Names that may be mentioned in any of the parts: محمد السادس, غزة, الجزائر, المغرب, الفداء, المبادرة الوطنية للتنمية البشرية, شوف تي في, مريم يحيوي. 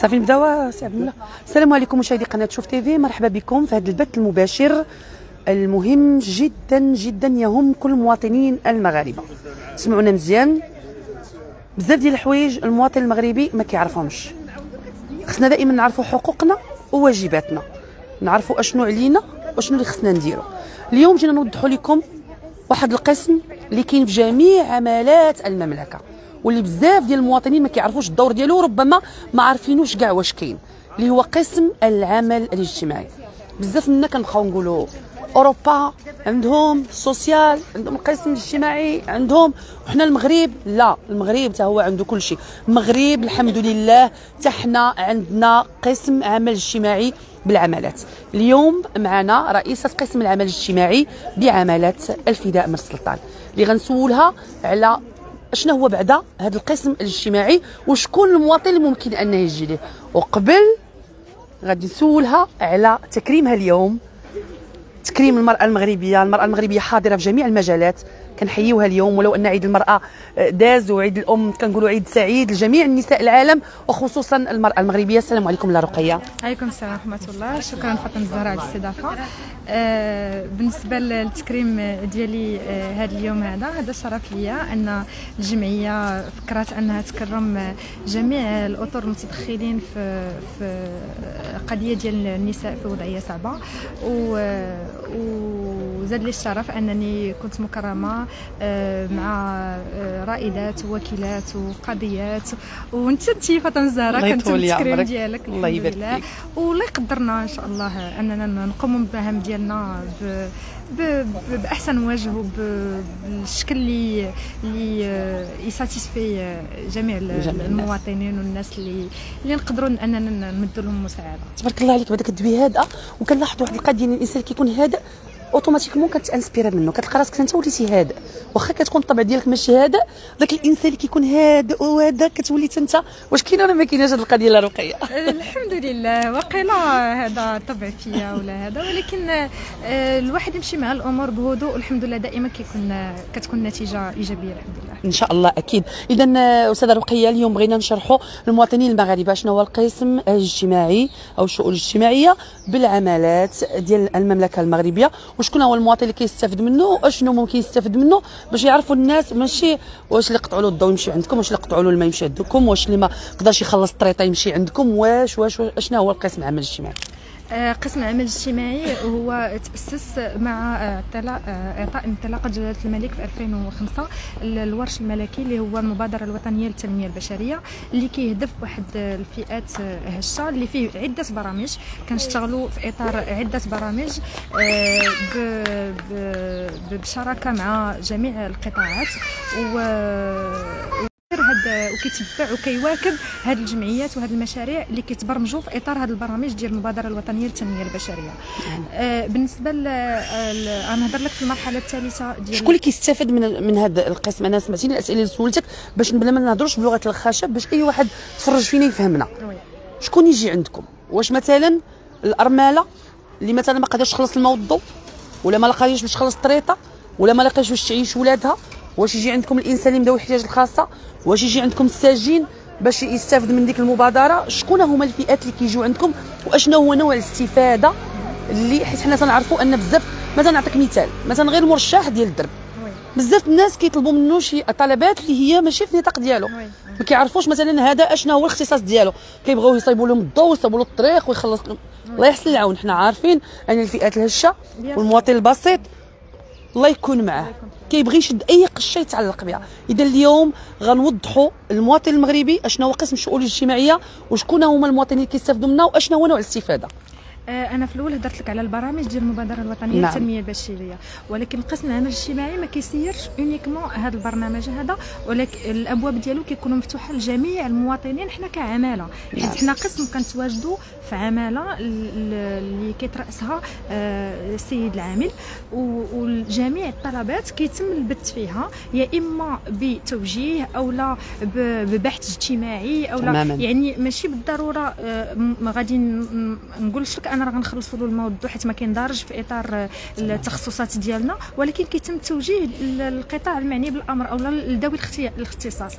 صافي نبداو سي عبد الله. السلام عليكم مشاهدي قناه شوف تي في، مرحبا بكم في هذا البث المباشر المهم جدا جدا يهم كل مواطنين المغاربه. سمعونا مزيان، بزاف ديال الحوايج المواطن المغربي ما كيعرفهمش، خصنا دائما نعرفوا حقوقنا وواجباتنا، نعرفوا اشنو علينا وشنو اللي خصنا نديرو. اليوم جينا نوضحوا لكم واحد القسم اللي كاين في جميع عمالات المملكه واللي بزاف ديال المواطنين ما كيعرفوش الدور ديالو، وربما ما عارفينوش كاع واش كاين، اللي هو قسم العمل الاجتماعي. بزاف منا كنبقاو نقولوا اوروبا عندهم سوسيال، عندهم القسم الاجتماعي، عندهم، وحنا المغرب لا، المغرب حتى هو عنده كل شيء. المغرب الحمد لله حتى حنا عندنا قسم عمل اجتماعي بالعمالات. اليوم معنا رئيسة قسم العمل الاجتماعي بعملات الفداء من السلطان، اللي غنسولها على شنو هو بعدا هذا القسم الاجتماعي وشكون المواطن اللي ممكن انه يجي ليه، وقبل غادي نسولها على تكريمها اليوم، تكريم المرأة المغربية. المرأة المغربية حاضرة في جميع المجالات، كنحيوها اليوم، ولو أن عيد المرأة داز وعيد الأم كنقولوا عيد سعيد لجميع النساء العالم وخصوصا المرأة المغربية. السلام عليكم لا رقية. عليكم السلام ورحمة الله، شكرا فاطمة الزهراء على الاستضافة. بالنسبة للتكريم ديالي هذا اليوم، هذا شرف ليا أن الجمعية فكرت أنها تكرم جميع الأطر المتدخلين في قضية ديال النساء في وضعية صعبة، وزاد لي الشرف أنني كنت مكرمة مع رائدات ووكيلات وقاضيات، وانت فاطمة الزهراء كنت التكريم ديالك الله يبارك فيك، والله يقدرنا إن شاء الله أننا نقوم بالمهام ديالنا بأحسن وجه وبالشكل اللي يساتيسفي جميع المواطنين والناس اللي نقدروا أننا نمدوا لهم مساعدة. تبارك الله عليك، بعدا كدوي هادئة وكنلاحظوا واحد القضية أن الإنسان كيكون هادئ اوتوماتيكمون كتانسبيرا منه، كتلقى راسك انت وليتي هادئ، واخا كتكون الطبع ديالك ماشي هادئ، ذاك الانسان اللي كيكون هادئ وهذا كتولي انت. واش كاينه ولا ما كايناش هذه القضيه لا رقيه؟ الحمد لله واقيلا هذا طبع فيا ولا هذا، ولكن الواحد يمشي مع الامور بهدوء والحمد لله دائما كتكون نتيجه ايجابيه الحمد لله ان شاء الله. اكيد. اذا استاذه رقيه، اليوم بغينا نشرحوا للمواطنين المغاربه شنو هو القسم الاجتماعي او الشؤون الاجتماعيه بالعمالات ديال المملكه المغربيه، وشكون هو المواطن اللي كيستافد منه واشنو ممكن يستافد منه، باش يعرفوا الناس ماشي واش اللي قطعوا له الضوء يمشي عندكم، واش اللي قطعوا له الماء يمشي عندكم، واش اللي ما قدرش يخلص الطريطه يمشي عندكم، واش اشنا هو القسم العمل الاجتماعي. قسم العمل الاجتماعي هو تأسس مع إعطاء انطلاقة جلالة الملك في 2005 للورش الملكي اللي هو المبادرة الوطنية للتنمية البشرية، اللي كيهدف واحد الفئات هشة اللي فيه عدة برامج. كنشتغلوا في إطار عدة برامج بشراكة مع جميع القطاعات وكيتبع وكيواكب هاد الجمعيات وهاد المشاريع اللي كيتبرمجوا في اطار هاد البرامج ديال المبادره الوطنيه للتنميه البشريه. بالنسبه غنهضر لك في المرحله الثالثه ديال شكون اللي كيستافد من هاد القسم. انا سمعتيني الاسئله اللي سولتك باش بلا ما نهضروش بلغه الخشب باش اي واحد تفرج فينا يفهمنا. شكون يجي عندكم؟ واش مثلا الارمله اللي مثلا ما قادرش تخلص الماء والضوء، ولا ما لقاش باش تخلص الطريطه، ولا ما لقاش باش تعيش ولادها، واش يجي عندكم الانسان اللي ذوي الاحتياجات الخاصه، واش يجي عندكم الساجين باش يستافد من ديك المبادره؟ شكون هما الفئات اللي كيجيو عندكم واشنا هو نوع الاستفاده اللي، حيت حنا تنعرفوا ان بزاف، مثلا نعطيك مثال، مثلا غير المرشح ديال الدرب بزاف الناس كيطلبوا منه شي طلبات اللي هي ماشي في النطاق ديالو، ما كيعرفوش مثلا هذا اشنا هو الاختصاص ديالو، كيبغيو يصايبوا لهم الضوء ويصايبوا له الطريق ويخلص لهم. الله يحسن العون. حنا عارفين ان الفئات الهشه والمواطن البسيط الله يكون معاه كيبغي يشد اي قشه يتعلق بها. اذا اليوم غنوضحوا المواطن المغربي اشنا هو قسم الشؤون الاجتماعيه وشكون هما المواطنين اللي كيستافدوا منها واشنا هو نوع الاستفاده. انا في الاول هضرت لك على البرامج ديال المبادره الوطنيه للتنميه البشريه، ولكن قسم العمل الاجتماعي ما كيسيرش اونيكمون هذا البرنامج هذا، ولكن الابواب ديالو كيكونوا مفتوحه لجميع المواطنين. حنا كعماله، حيت حنا قسم كنتواجدوا في عماله اللي كيتراسها السيد العامل، وجميع الطلبات كيتم البث فيها يا اما بتوجيه او لا ببحث اجتماعي او لا، يعني ماشي بالضروره غادي نقولش لك انا راه غنخلصوا له الموضوع حيت ما كيندرج في اطار التخصصات ديالنا، ولكن كيتم التوجيه للقطاع المعني بالامر او لذوي الاختصاص.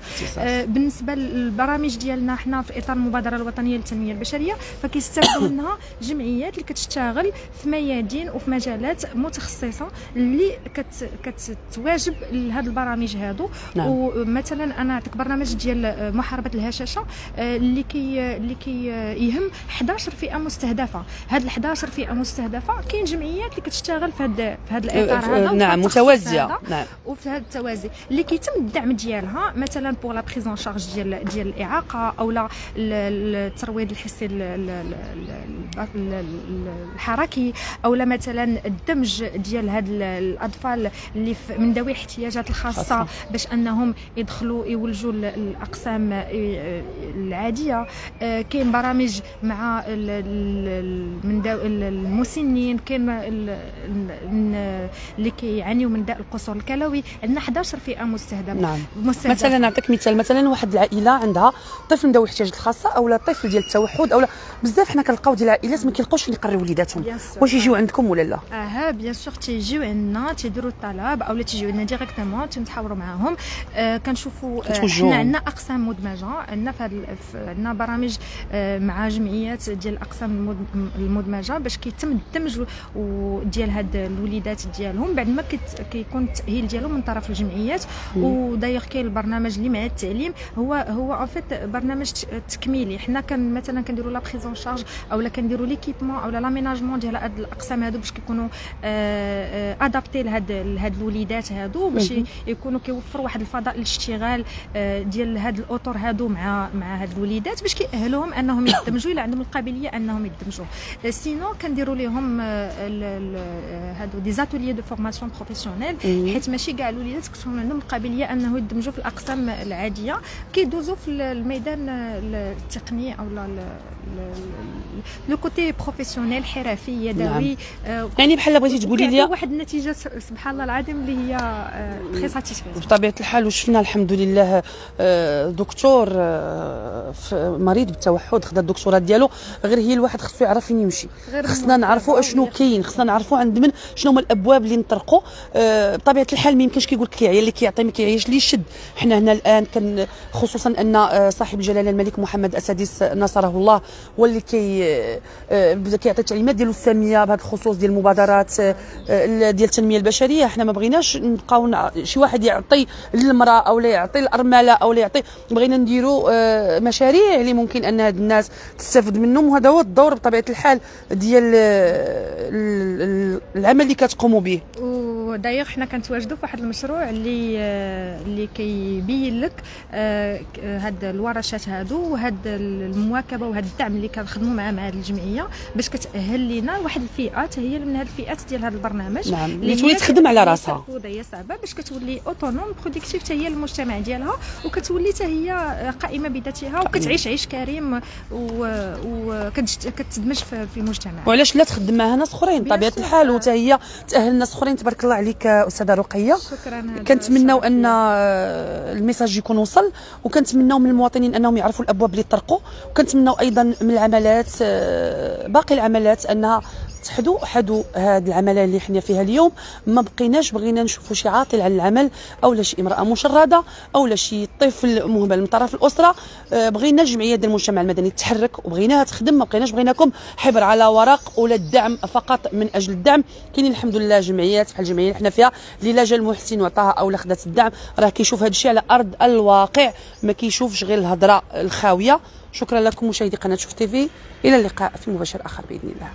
بالنسبه للبرامج ديالنا حنا في اطار المبادره الوطنيه للتنميه البشريه، فكيستافدوا منها جمعيات اللي كتشتغل في ميادين وفي مجالات متخصصه اللي كتواجب لهاد البرامج هادو. نعم. ومثلا انا عندك برنامج ديال محاربه الهشاشه اللي كي يهم 11 فئه مستهدفه. هاد 11 فئه مستهدفه كاين جمعيات اللي كتشتغل في هاد الاطار هذا. نعم، متوازيه. نعم، وفي هاد التوازي اللي كيتم الدعم ديالها مثلا بوغ لا بريز ان شارج ديال الاعاقه او الترويض الحسي الحركي، او مثلا الدمج ديال هاد الاطفال اللي من ذوي الاحتياجات الخاصه باش انهم يدخلوا يولجوا الاقسام العاديه. كاين برامج مع المسنين، كاين اللي كيعانيوا من داء القصور الكلوي. عندنا 11 فئه مستهدفه. نعم. مثلا نعطيك مثال، مثلا واحد العائله عندها طفل من ذوي الاحتياجات الخاصه او طفل ديال التوحد، او بزاف حنا كنلقاو ديال العائلات ما كيلقاوش اللي يقريو وليداتهم. واش يجيو عندكم ولا لا؟ بيان سور تيجيو عندنا، تيديروا الطلب اولا تيجيو عندنا ديريكتومون، تنتحاوروا معاهم. كنشوفوا حنا عندنا اقسام مدمجه، عندنا عندنا برامج مع جمعيات ديال الاقسام المدمجه باش كيتم الدمج ديال هاد الوليدات ديالهم بعد ما كيكون التاهيل ديالهم من طرف الجمعيات. ودايوغ كاين البرنامج اللي مع التعليم، هو ان فيت برنامج تكميلي. حنا مثلا كنديروا لا بريز ان شارج اولا كنديروا ليكيبمون اولا لاميناجمون ديال هاد الاقسام هادو باش كيكونوا ادابتي لهاد الوليدات هادو، باش يكونوا كيوفروا واحد الفضاء للاشتغال ديال هاد الاطر هادو مع هاد الوليدات باش كيأهلهم انهم يدمجوا الا عندهم القابليه انهم يدمجوا. سينو كنديروا لهم هادو دي زاتوليي دو فورماسيون بروفيسيونيل، حيت ماشي كاع الوليدات كتكون عندهم القابليه انه يدمجوا في الاقسام العاديه، كيدوزوا في الميدان التقني او لو كوتي بروفيسيونيل حرفي يدوي. يعني بحال بغيتي تقولي لي واحد النتيجه سبحان الله العظيم اللي هي تري ساتيسفاكسيون بطبيعه الحال. وشفنا الحمد لله دكتور مريض بالتوحد خدا الدكتورات ديالو، غير هي الواحد خصو يعرف فين يمشي، خصنا نعرفوا اشنو كاين، خصنا نعرفوا عند من شنو هما الابواب اللي نطرقوا. بطبيعه الحال ما يمكنش كيقول لك يعيا اللي كيعطي ما كيعياش اللي يشد. حنا هنا الان خصوصا ان صاحب الجلاله الملك محمد السادس نصره الله هو اللي كيعطي التعليمات ديالو الساميه بهذا الخصوص ديال المبادرات ديال التنميه البشريه. حنا ما بغيناش نبقاو شي واحد يعطي للمراه او لا يعطي الارمله او لا يعطي، بغينا نديروا مشاريع اللي ممكن ان هاد الناس تستافد منهم. وهذا هو الدور بطبيعه الحال ديال العمل اللي كتقوموا به. ودايوغ حنا كنتواجدوا في واحد المشروع اللي كيبين لك هاد الورشات هادو وهاد المواكبه وهاد الدعم اللي كنخدموا مع هاد الجمعيه باش كتاهل لينا واحد الفئات هي من هاد الفئات ديال هاد البرنامج. نعم. اللي تولي تخدم على راسها هي صعبه باش كتولي اوتونوم برودكتيف حتى هي المجتمع ديالها، وكتولي حتى هي قائمه بذاتها وكتعيش عيش كريم وكتدمج في المجتمع. وعلاش لا تخدم معها ناس اخرين بطبيعه الحال وتا هي تاهل ناس اخرين. تبارك الله عليك استاذه رقيه، كنتمناو ان الميساج يكون وصل، وكنتمناو من المواطنين انهم يعرفوا الابواب اللي طرقوا، وكنتمناو ايضا من العملات باقي العملات انها حدو هذه العمليه اللي حنا فيها اليوم. ما بقيناش بغينا نشوفوا شي عاطل على العمل او شي امراه مشرده او شي طفل مهمل من طرف الاسره. بغينا الجمعيه ديال المجتمع المدني تتحرك وبغيناها تخدم، ما بقيناش بغيناكم حبر على ورق ولا الدعم فقط من اجل الدعم. كاينين الحمد لله جمعيات بحال الجمعيه اللي حنا فيها اللي لا جا المحسن وعطاها او خدات الدعم، راه كيشوف هذا الشيء على ارض الواقع، ما كيشوفش غير الهضره الخاويه. شكرا لكم مشاهدي قناه شوف تيفي، الى اللقاء في مباشر اخر باذن الله.